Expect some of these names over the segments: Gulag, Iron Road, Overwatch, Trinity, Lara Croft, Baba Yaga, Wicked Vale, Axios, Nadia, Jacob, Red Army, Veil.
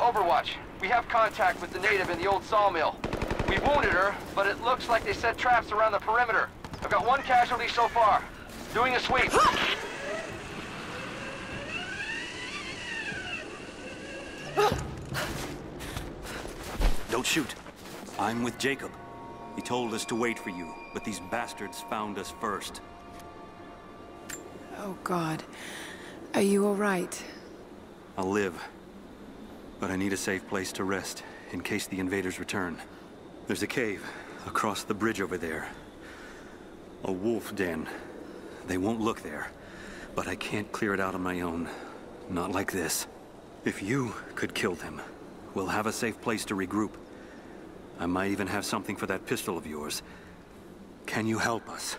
Overwatch, we have contact with the native in the old sawmill. We wounded her, but it looks like they set traps around the perimeter. I've got one casualty so far. Doing a sweep. Don't shoot. I'm with Jacob. He told us to wait for you, but these bastards found us first. Oh, God. Are you all right? I'll live. But I need a safe place to rest, in case the invaders return. There's a cave, across the bridge over there. A wolf den. They won't look there, but I can't clear it out on my own. Not like this. If you could kill them, we'll have a safe place to regroup. I might even have something for that pistol of yours. Can you help us?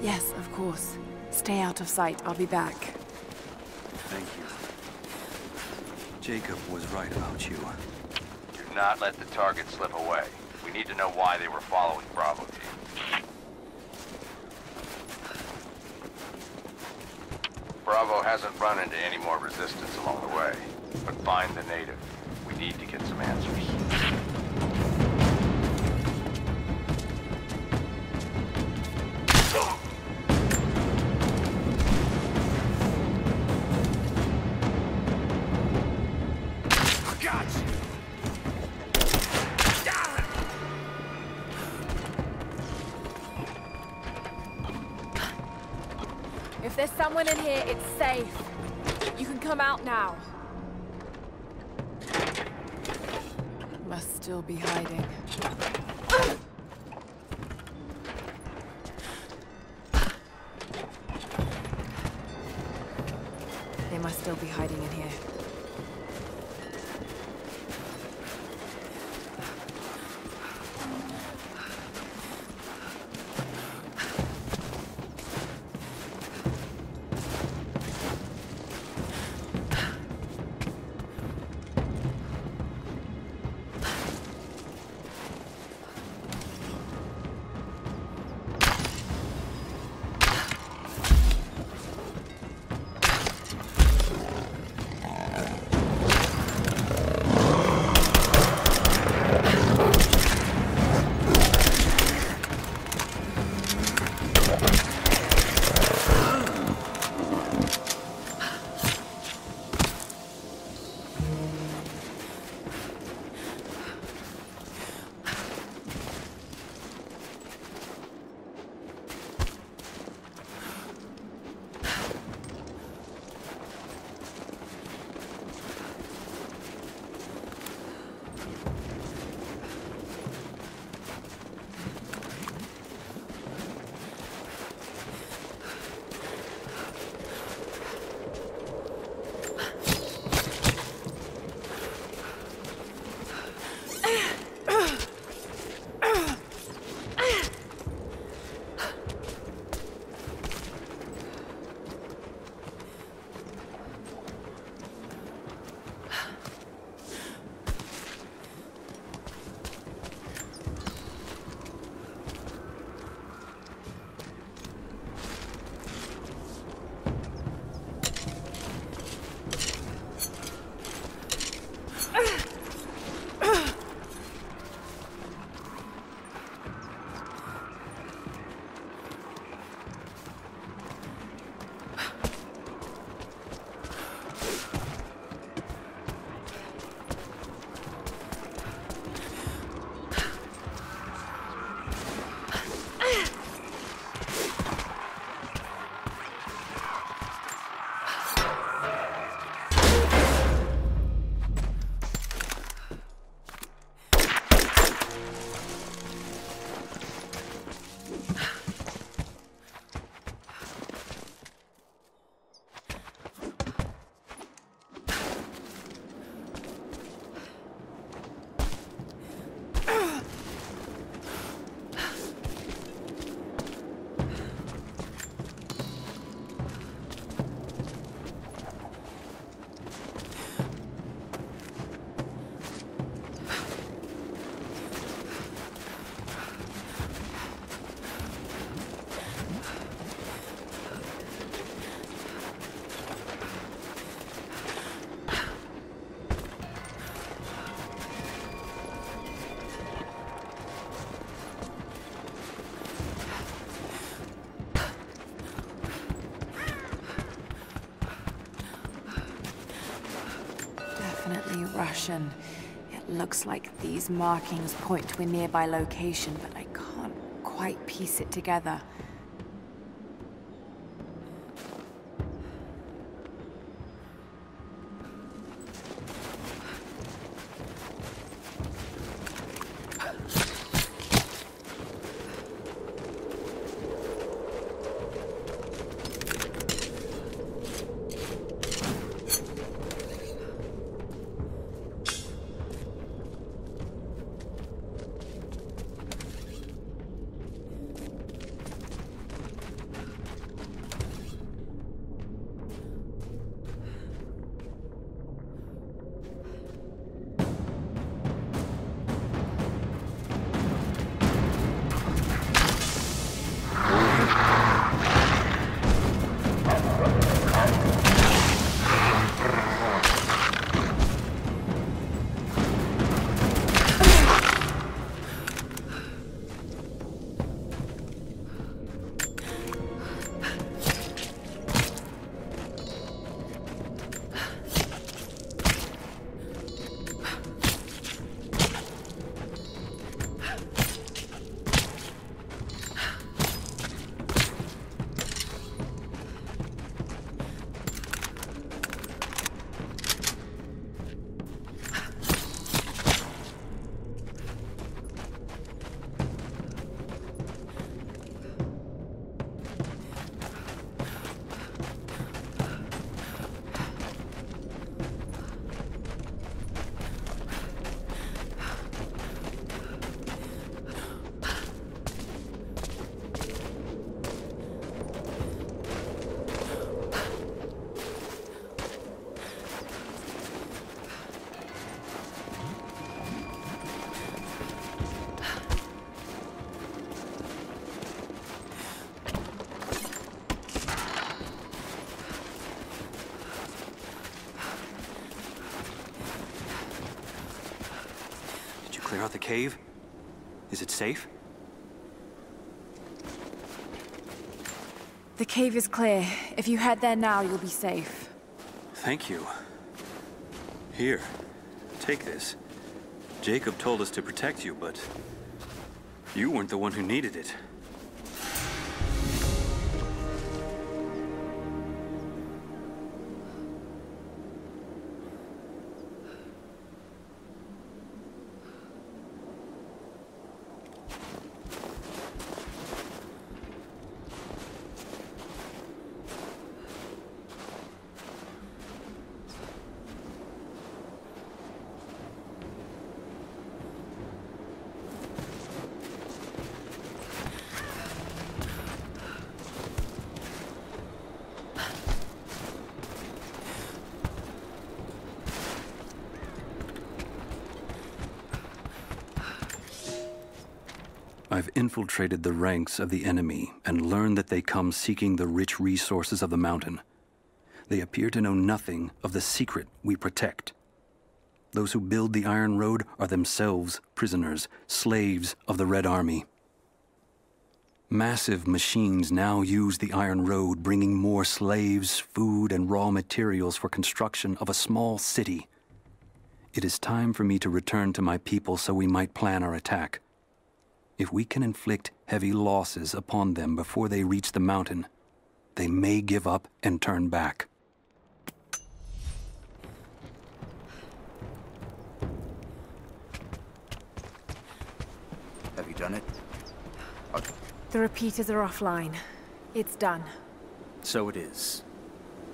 Yes, of course. Stay out of sight. I'll be back. Thank you. Jacob was right about you. Do not let the target slip away. We need to know why they were following Bravo team. Bravo hasn't run into any more resistance along the way, but find the native. We need to get some answers. There's someone in here, it's safe. You can come out now. Must still be hiding. They must still be hiding in here. definitely Russian. It looks like these markings point to a nearby location, but I can't quite piece it together. Clear out the cave? Is it safe? The cave is clear. If you head there now, you'll be safe. Thank you. Here, take this. Jacob told us to protect you, but you weren't the one who needed it. I've infiltrated the ranks of the enemy and learned that they come seeking the rich resources of the mountain. They appear to know nothing of the secret we protect. Those who build the Iron Road are themselves prisoners, slaves of the Red Army. Massive machines now use the Iron Road, bringing more slaves, food, and raw materials for construction of a small city. It is time for me to return to my people so we might plan our attack. If we can inflict heavy losses upon them before they reach the mountain, they may give up and turn back. Have you done it? Okay. The repeaters are offline. It's done. So it is.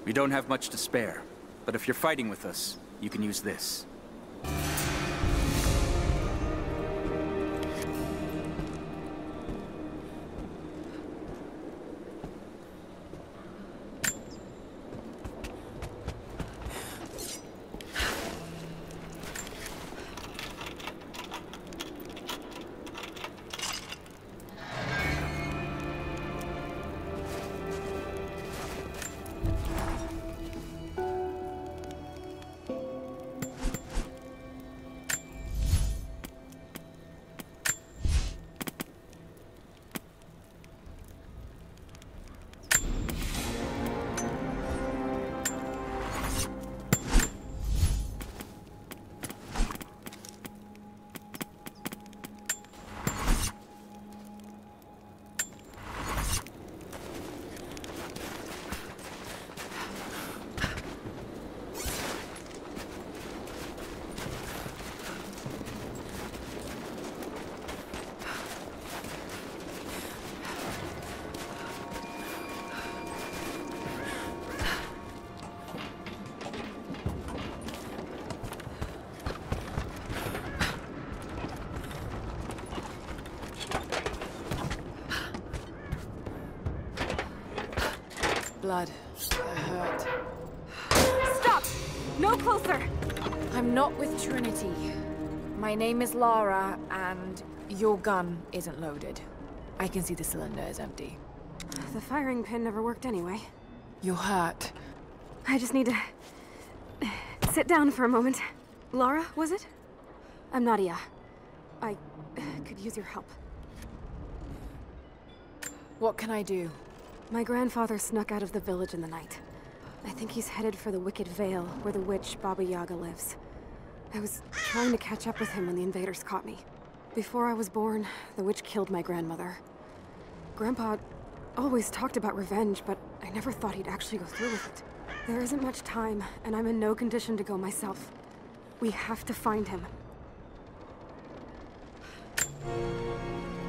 We don't have much to spare, but if you're fighting with us, you can use this. blood. That hurt. Stop! No closer! I'm not with Trinity. My name is Lara, and your gun isn't loaded. I can see the cylinder is empty. The firing pin never worked anyway. You're hurt. I just need to... sit down for a moment. Lara, was it? I'm Nadia. I could use your help. What can I do? My grandfather snuck out of the village in the night. I think he's headed for the Wicked Vale, where the witch Baba Yaga lives. I was trying to catch up with him when the invaders caught me. Before I was born, the witch killed my grandmother. Grandpa always talked about revenge, but I never thought he'd actually go through with it. There isn't much time, and I'm in no condition to go myself. We have to find him.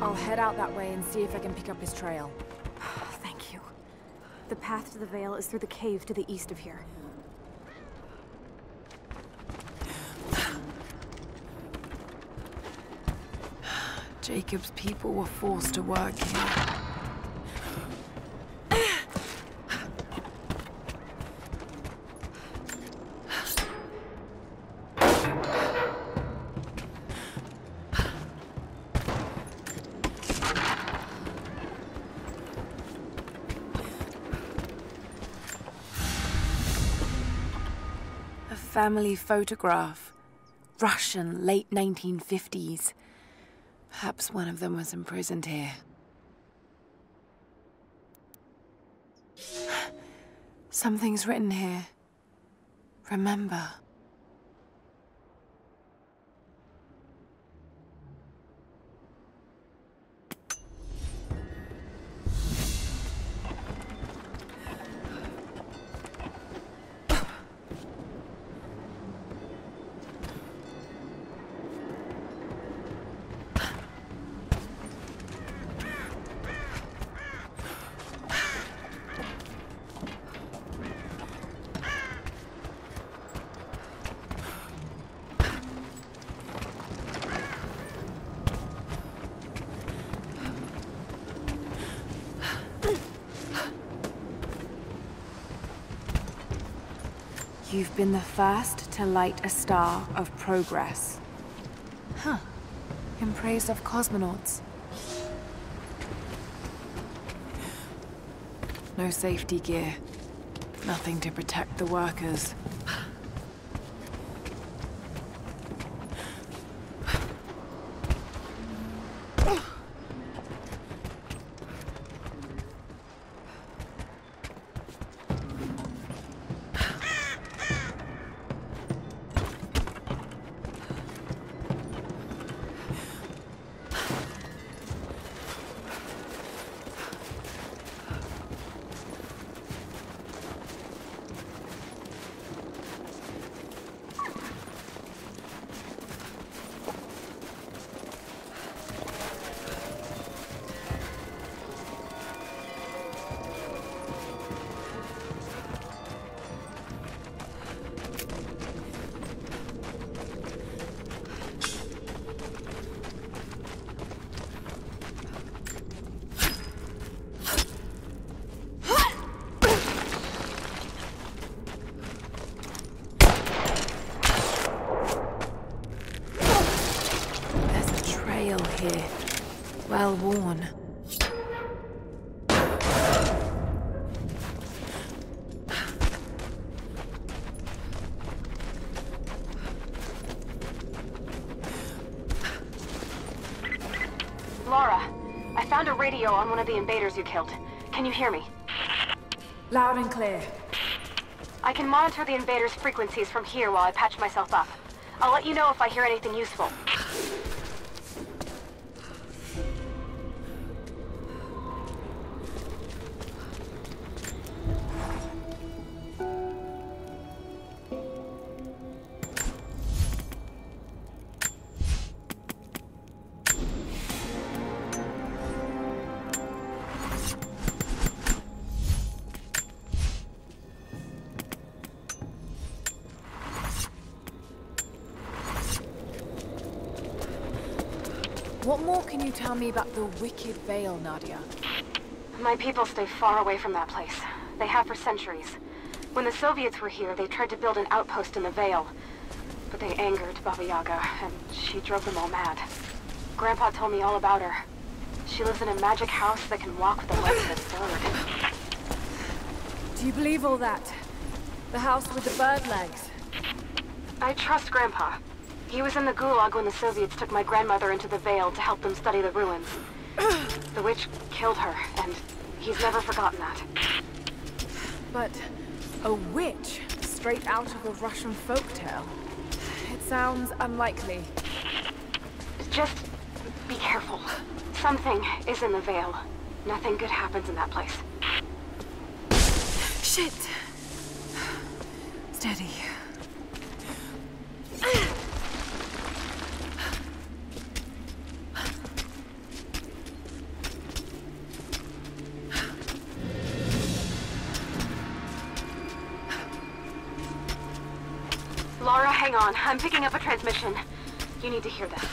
I'll head out that way and see if I can pick up his trail. Thank you. The path to the Veil is through the cave to the east of here. Jacob's people were forced to work here. Family photograph. Russian, late 1950s. Perhaps one of them was imprisoned here. Something's written here. Remember. You've been the first to light a star of progress. Huh. In praise of cosmonauts. No safety gear. Nothing to protect the workers. Well worn. Lara, I found a radio on one of the invaders you killed. Can you hear me? Loud and clear. I can monitor the invaders' frequencies from here while I patch myself up. I'll let you know if I hear anything useful. What more can you tell me about the Wicked Vale, Nadia? My people stay far away from that place. They have for centuries. When the Soviets were here, they tried to build an outpost in the Veil. But they angered Baba Yaga, and she drove them all mad. Grandpa told me all about her. She lives in a magic house that can walk with the legs of its bird. Do you believe all that? The house with the bird legs? I trust Grandpa. He was in the Gulag when the Soviets took my grandmother into the Veil to help them study the ruins. The witch killed her, and he's never forgotten that. But a witch straight out of a Russian folktale? It sounds unlikely. Just be careful. Something is in the Veil. Nothing good happens in that place. Shit! Steady. Lara, hang on. I'm picking up a transmission. You need to hear this.